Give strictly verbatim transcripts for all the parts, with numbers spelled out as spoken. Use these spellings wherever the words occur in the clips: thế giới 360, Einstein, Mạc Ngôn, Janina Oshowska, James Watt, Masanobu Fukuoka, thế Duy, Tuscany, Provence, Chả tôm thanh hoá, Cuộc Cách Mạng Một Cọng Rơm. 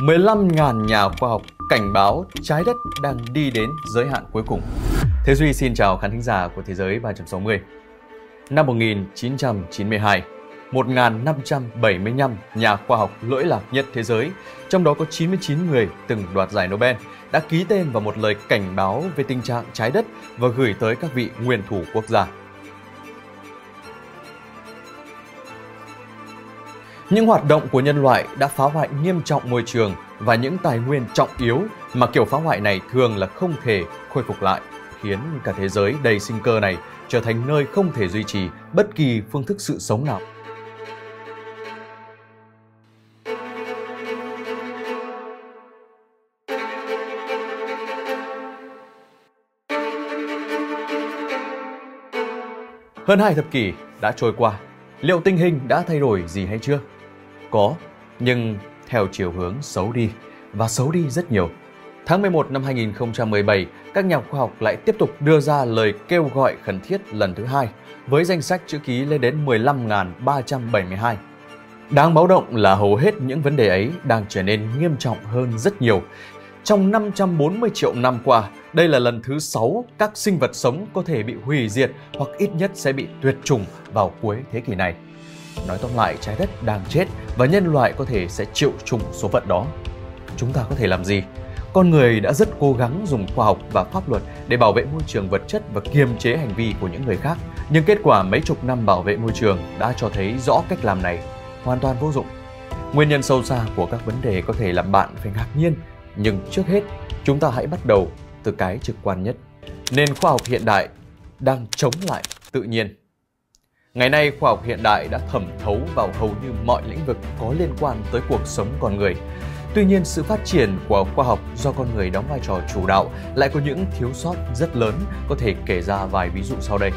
mười lăm nghìn nhà khoa học cảnh báo trái đất đang đi đến giới hạn cuối cùng. Thế Duy xin chào khán thính giả của Thế giới ba trăm sáu mươi. Năm một nghìn chín trăm chín mươi hai, một nghìn năm trăm bảy mươi lăm nhà khoa học lỗi lạc nhất thế giới, trong đó có chín mươi chín người từng đoạt giải Nobel, đã ký tên vào một lời cảnh báo về tình trạng trái đất và gửi tới các vị nguyên thủ quốc gia. Những hoạt động của nhân loại đã phá hoại nghiêm trọng môi trường và những tài nguyên trọng yếu, mà kiểu phá hoại này thường là không thể khôi phục lại, khiến cả thế giới đầy sinh cơ này trở thành nơi không thể duy trì bất kỳ phương thức sự sống nào. Hơn hai thập kỷ đã trôi qua, liệu tình hình đã thay đổi gì hay chưa? Có, nhưng theo chiều hướng xấu đi, và xấu đi rất nhiều. Tháng mười một năm hai nghìn không trăm mười bảy, các nhà khoa học lại tiếp tục đưa ra lời kêu gọi khẩn thiết lần thứ hai, với danh sách chữ ký lên đến mười lăm nghìn ba trăm bảy mươi hai. Đáng báo động là hầu hết những vấn đề ấy đang trở nên nghiêm trọng hơn rất nhiều. Trong năm trăm bốn mươi triệu năm qua, đây là lần thứ sáu các sinh vật sống có thể bị hủy diệt hoặc ít nhất sẽ bị tuyệt chủng vào cuối thế kỷ này. Nói tóm lại, trái đất đang chết và nhân loại có thể sẽ chịu chung số phận đó. Chúng ta có thể làm gì? Con người đã rất cố gắng dùng khoa học và pháp luật để bảo vệ môi trường vật chất và kiềm chế hành vi của những người khác. Nhưng kết quả mấy chục năm bảo vệ môi trường đã cho thấy rõ cách làm này hoàn toàn vô dụng. Nguyên nhân sâu xa của các vấn đề có thể làm bạn phải ngạc nhiên, nhưng trước hết, chúng ta hãy bắt đầu từ cái trực quan nhất. Nền khoa học hiện đại đang chống lại tự nhiên. Ngày nay, khoa học hiện đại đã thẩm thấu vào hầu như mọi lĩnh vực có liên quan tới cuộc sống con người. Tuy nhiên, sự phát triển của khoa học do con người đóng vai trò chủ đạo lại có những thiếu sót rất lớn, có thể kể ra vài ví dụ sau đây.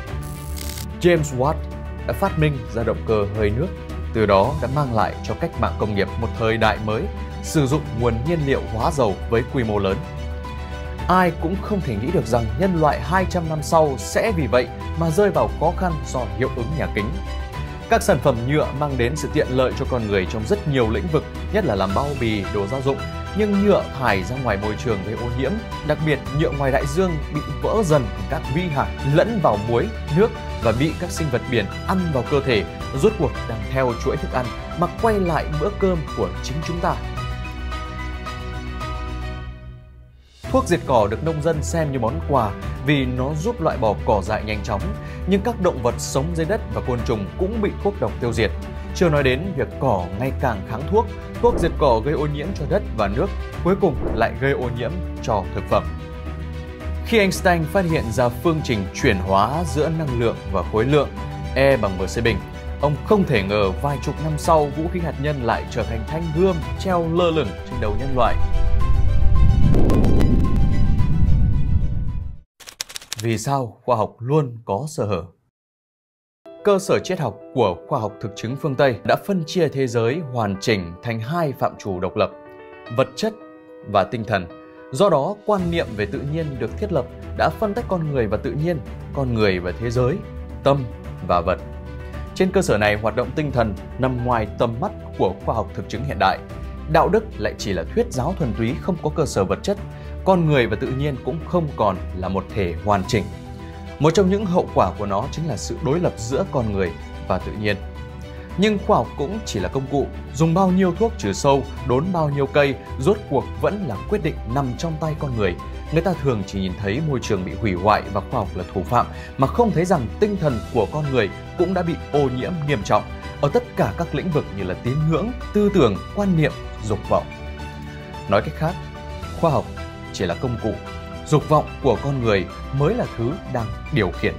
James Watt đã phát minh ra động cơ hơi nước, từ đó đã mang lại cho cách mạng công nghiệp một thời đại mới, sử dụng nguồn nhiên liệu hóa dầu với quy mô lớn. Ai cũng không thể nghĩ được rằng nhân loại hai trăm năm sau sẽ vì vậy mà rơi vào khó khăn do hiệu ứng nhà kính. Các sản phẩm nhựa mang đến sự tiện lợi cho con người trong rất nhiều lĩnh vực, nhất là làm bao bì, đồ gia dụng, nhưng nhựa thải ra ngoài môi trường gây ô nhiễm, đặc biệt nhựa ngoài đại dương bị vỡ dần thành các vi hạt lẫn vào muối, nước và bị các sinh vật biển ăn vào cơ thể, rốt cuộc đang theo chuỗi thức ăn mà quay lại bữa cơm của chính chúng ta. Thuốc diệt cỏ được nông dân xem như món quà vì nó giúp loại bỏ cỏ dại nhanh chóng, nhưng các động vật sống dưới đất và côn trùng cũng bị thuốc độc tiêu diệt. Chưa nói đến việc cỏ ngày càng kháng thuốc, thuốc diệt cỏ gây ô nhiễm cho đất và nước, cuối cùng lại gây ô nhiễm cho thực phẩm. Khi Einstein phát hiện ra phương trình chuyển hóa giữa năng lượng và khối lượng E bằng mc bình, ông không thể ngờ vài chục năm sau vũ khí hạt nhân lại trở thành thanh gươm treo lơ lửng trên đầu nhân loại. Vì sao khoa học luôn có sơ hở? Cơ sở triết học của khoa học thực chứng phương Tây đã phân chia thế giới hoàn chỉnh thành hai phạm trù độc lập, vật chất và tinh thần. Do đó, quan niệm về tự nhiên được thiết lập đã phân tách con người và tự nhiên, con người và thế giới, tâm và vật. Trên cơ sở này, hoạt động tinh thần nằm ngoài tầm mắt của khoa học thực chứng hiện đại. Đạo đức lại chỉ là thuyết giáo thuần túy không có cơ sở vật chất, con người và tự nhiên cũng không còn là một thể hoàn chỉnh. Một trong những hậu quả của nó chính là sự đối lập giữa con người và tự nhiên. Nhưng khoa học cũng chỉ là công cụ, dùng bao nhiêu thuốc trừ sâu, đốn bao nhiêu cây, rốt cuộc vẫn là quyết định nằm trong tay con người. Người ta thường chỉ nhìn thấy môi trường bị hủy hoại và khoa học là thủ phạm, mà không thấy rằng tinh thần của con người cũng đã bị ô nhiễm nghiêm trọng ở tất cả các lĩnh vực như là tín ngưỡng, tư tưởng, quan niệm, dục vọng. Nói cách khác, khoa học chỉ là công cụ, dục vọng của con người mới là thứ đang điều khiển.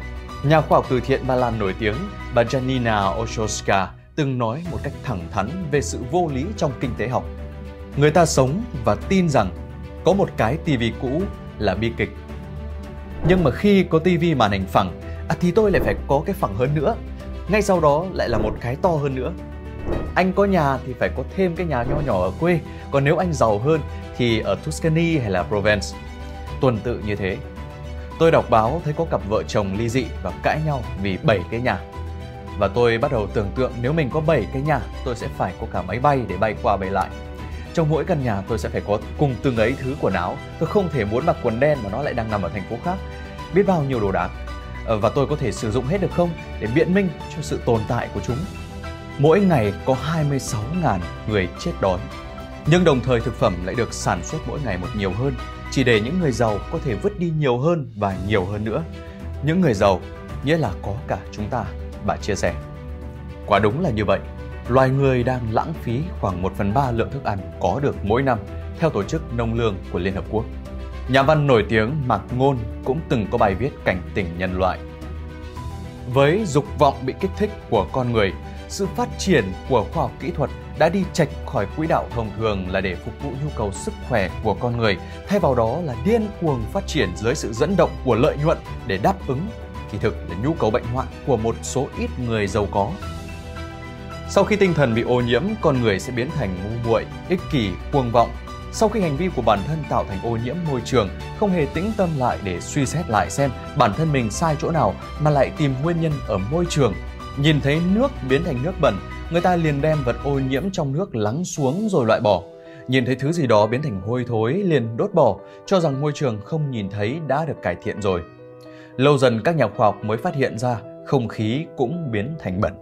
Nhà khoa học từ thiện Ba Lan nổi tiếng, bà Janina Oshowska từng nói một cách thẳng thắn về sự vô lý trong kinh tế học. Người ta sống và tin rằng có một cái tivi cũ là bi kịch. Nhưng mà khi có tivi màn hình phẳng, à thì tôi lại phải có cái phẳng hơn nữa. Ngay sau đó lại là một cái to hơn nữa. Anh có nhà thì phải có thêm cái nhà nho nhỏ ở quê, còn nếu anh giàu hơn thì ở Tuscany hay là Provence. Tuần tự như thế. Tôi đọc báo thấy có cặp vợ chồng ly dị và cãi nhau vì bảy cái nhà. Và tôi bắt đầu tưởng tượng nếu mình có bảy cái nhà, tôi sẽ phải có cả máy bay để bay qua bay lại. Trong mỗi căn nhà tôi sẽ phải có cùng từng ấy thứ quần áo. Tôi không thể muốn mặc quần đen mà nó lại đang nằm ở thành phố khác. Biết bao nhiêu đồ đạc. Và tôi có thể sử dụng hết được không để biện minh cho sự tồn tại của chúng. Mỗi ngày có hai mươi sáu nghìn người chết đói. Nhưng đồng thời thực phẩm lại được sản xuất mỗi ngày một nhiều hơn, chỉ để những người giàu có thể vứt đi nhiều hơn và nhiều hơn nữa. Những người giàu, nghĩa là có cả chúng ta, bà chia sẻ. Quả đúng là như vậy. Loài người đang lãng phí khoảng một phần ba lượng thức ăn có được mỗi năm, theo Tổ chức Nông lương của Liên Hợp Quốc. Nhà văn nổi tiếng Mạc Ngôn cũng từng có bài viết cảnh tỉnh nhân loại. Với dục vọng bị kích thích của con người, sự phát triển của khoa học kỹ thuật đã đi chệch khỏi quỹ đạo thông thường là để phục vụ nhu cầu sức khỏe của con người, thay vào đó là điên cuồng phát triển dưới sự dẫn động của lợi nhuận để đáp ứng, kỳ thực là nhu cầu bệnh hoạn của một số ít người giàu có. Sau khi tinh thần bị ô nhiễm, con người sẽ biến thành ngu muội, ích kỷ, cuồng vọng. Sau khi hành vi của bản thân tạo thành ô nhiễm môi trường, không hề tĩnh tâm lại để suy xét lại xem bản thân mình sai chỗ nào mà lại tìm nguyên nhân ở môi trường. Nhìn thấy nước biến thành nước bẩn, người ta liền đem vật ô nhiễm trong nước lắng xuống rồi loại bỏ. Nhìn thấy thứ gì đó biến thành hôi thối liền đốt bỏ, cho rằng môi trường không nhìn thấy đã được cải thiện rồi. Lâu dần các nhà khoa học mới phát hiện ra không khí cũng biến thành bẩn.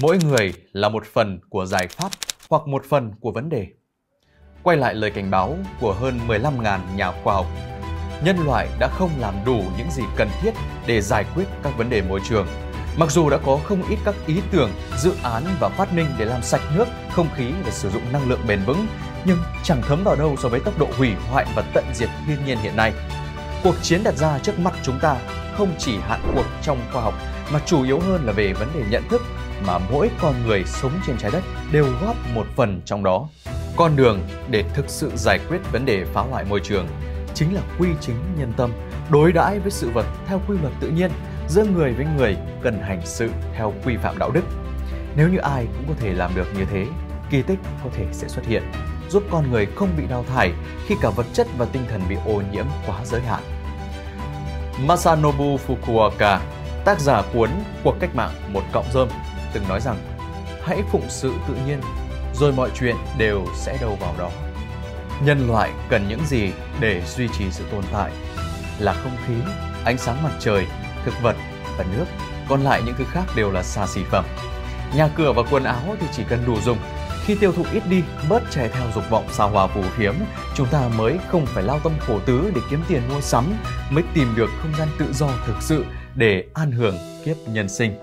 Mỗi người là một phần của giải pháp hoặc một phần của vấn đề. Quay lại lời cảnh báo của hơn mười lăm nghìn nhà khoa học, nhân loại đã không làm đủ những gì cần thiết để giải quyết các vấn đề môi trường. Mặc dù đã có không ít các ý tưởng, dự án và phát minh để làm sạch nước, không khí và sử dụng năng lượng bền vững, nhưng chẳng thấm vào đâu so với tốc độ hủy hoại và tận diệt thiên nhiên hiện nay. Cuộc chiến đặt ra trước mắt chúng ta không chỉ hạn cuộc trong khoa học, mà chủ yếu hơn là về vấn đề nhận thức mà mỗi con người sống trên trái đất đều góp một phần trong đó. Con đường để thực sự giải quyết vấn đề phá hoại môi trường chính là quy chính nhân tâm, đối đãi với sự vật theo quy luật tự nhiên, giữa người với người cần hành sự theo quy phạm đạo đức. Nếu như ai cũng có thể làm được như thế, kỳ tích có thể sẽ xuất hiện, giúp con người không bị đào thải khi cả vật chất và tinh thần bị ô nhiễm quá giới hạn. Masanobu Fukuoka, tác giả cuốn Cuộc Cách Mạng Một Cọng Rơm, từng nói rằng hãy phụng sự tự nhiên, rồi mọi chuyện đều sẽ đâu vào đó. Nhân loại cần những gì để duy trì sự tồn tại? Là không khí, ánh sáng mặt trời, thực vật và nước, còn lại những thứ khác đều là xa xỉ phẩm. Nhà cửa và quần áo thì chỉ cần đủ dùng, khi tiêu thụ ít đi, bớt chạy theo dục vọng xa hoa phù phiếm, chúng ta mới không phải lao tâm khổ tứ để kiếm tiền mua sắm, mới tìm được không gian tự do thực sự để an hưởng kiếp nhân sinh.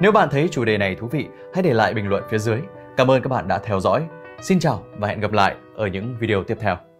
Nếu bạn thấy chủ đề này thú vị, hãy để lại bình luận phía dưới. Cảm ơn các bạn đã theo dõi. Xin chào và hẹn gặp lại ở những video tiếp theo.